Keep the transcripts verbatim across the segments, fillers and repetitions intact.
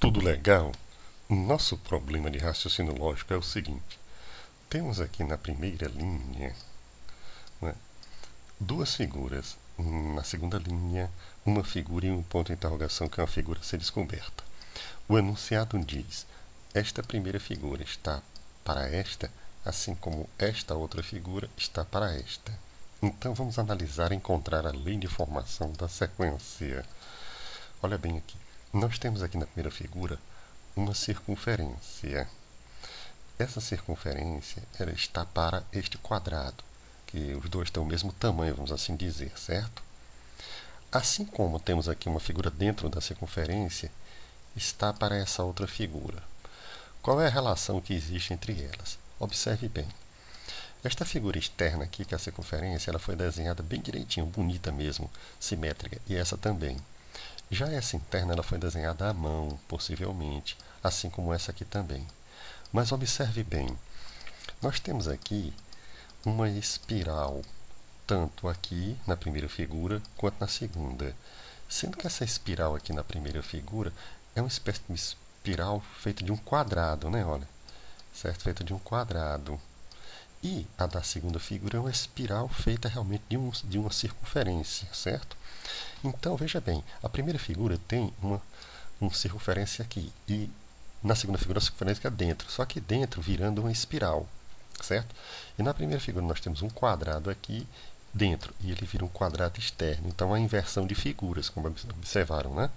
Tudo legal? Nosso problema de raciocínio lógico é o seguinte. Temos aqui na primeira linha, né, duas figuras. Na segunda linha, uma figura e um ponto de interrogação, que é uma figura a ser descoberta. O enunciado diz: esta primeira figura está para esta, assim como esta outra figura está para esta. Então vamos analisar e encontrar a lei de formação da sequência. Olha bem aqui. Nós temos aqui na primeira figura uma circunferência. Essa circunferência ela está para este quadrado, que os dois têm o mesmo tamanho, vamos assim dizer, certo? Assim como temos aqui uma figura dentro da circunferência, está para essa outra figura. Qual é a relação que existe entre elas? Observe bem. Esta figura externa aqui, que é a circunferência, ela foi desenhada bem direitinho, bonita mesmo, simétrica, e essa também. Já essa interna ela foi desenhada à mão, possivelmente, assim como essa aqui também. Mas observe bem, nós temos aqui uma espiral, tanto aqui na primeira figura quanto na segunda. Sendo que essa espiral aqui na primeira figura é uma espécie de espiral feita de um quadrado, né? Olha, certo? Feita de um quadrado. E a da segunda figura é uma espiral feita realmente de, um, de uma circunferência, certo? Então, veja bem, a primeira figura tem uma, uma circunferência aqui, e na segunda figura a circunferência é dentro, só que dentro virando uma espiral, certo? E na primeira figura nós temos um quadrado aqui dentro, e ele vira um quadrado externo, então a inversão de figuras, como observaram, né?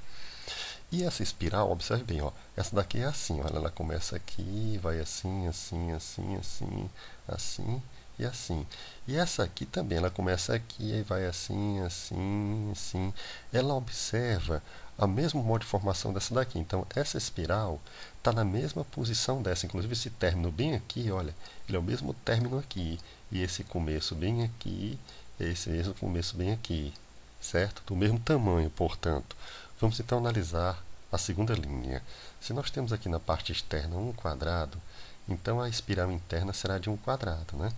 E essa espiral, observe bem, ó, essa daqui é assim, ó, ela começa aqui, vai assim, assim, assim, assim, assim e assim. E essa aqui também, ela começa aqui e vai assim, assim, assim. Ela observa o mesmo modo de formação dessa daqui. Então, essa espiral está na mesma posição dessa. Inclusive, esse término bem aqui, olha, ele é o mesmo término aqui. E esse começo bem aqui, esse mesmo começo bem aqui, certo? Do mesmo tamanho, portanto. Vamos então analisar a segunda linha. Se nós temos aqui na parte externa um quadrado, então a espiral interna será de um quadrado, né?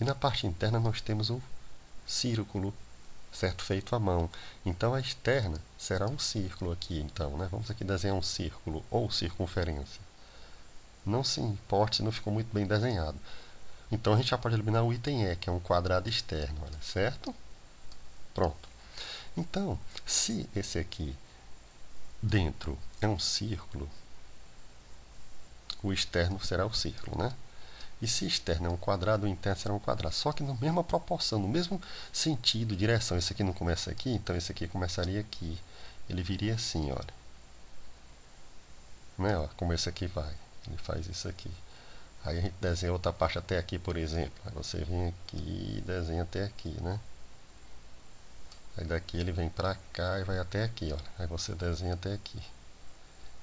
E na parte interna nós temos um círculo, certo? Feito à mão. Então a externa será um círculo aqui, então, né? Vamos aqui desenhar um círculo ou circunferência. Não se importe se não ficou muito bem desenhado. Então a gente já pode eliminar o item E, que é um quadrado externo, olha, certo? Pronto. Então, se esse aqui dentro é um círculo, o externo será o círculo, né? E se externo é um quadrado, o interno será um quadrado. Só que na mesma proporção, no mesmo sentido, direção. Esse aqui não começa aqui, então esse aqui começaria aqui. Ele viria assim, olha. Né? Olha como esse aqui vai. Ele faz isso aqui. Aí a gente desenha outra parte até aqui, por exemplo. Aí você vem aqui e desenha até aqui, né? Aí daqui ele vem para cá e vai até aqui, olha. Aí você desenha até aqui.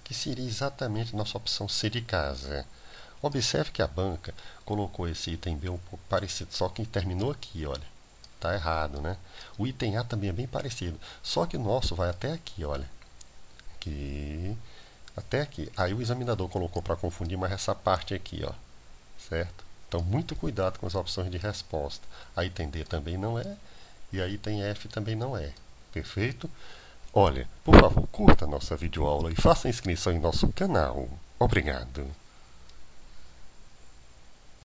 Que seria exatamente a nossa opção C de casa. Observe que a banca colocou esse item B um pouco parecido, só que terminou aqui, olha. Tá errado, né? O item A também é bem parecido, só que o nosso vai até aqui, olha. Aqui, até aqui. Aí o examinador colocou para confundir mais essa parte aqui, ó. Certo? Então muito cuidado com as opções de resposta. A item D também não é. E aí tem F também não é. Perfeito? Olha, por favor, curta a nossa videoaula e faça inscrição em nosso canal. Obrigado.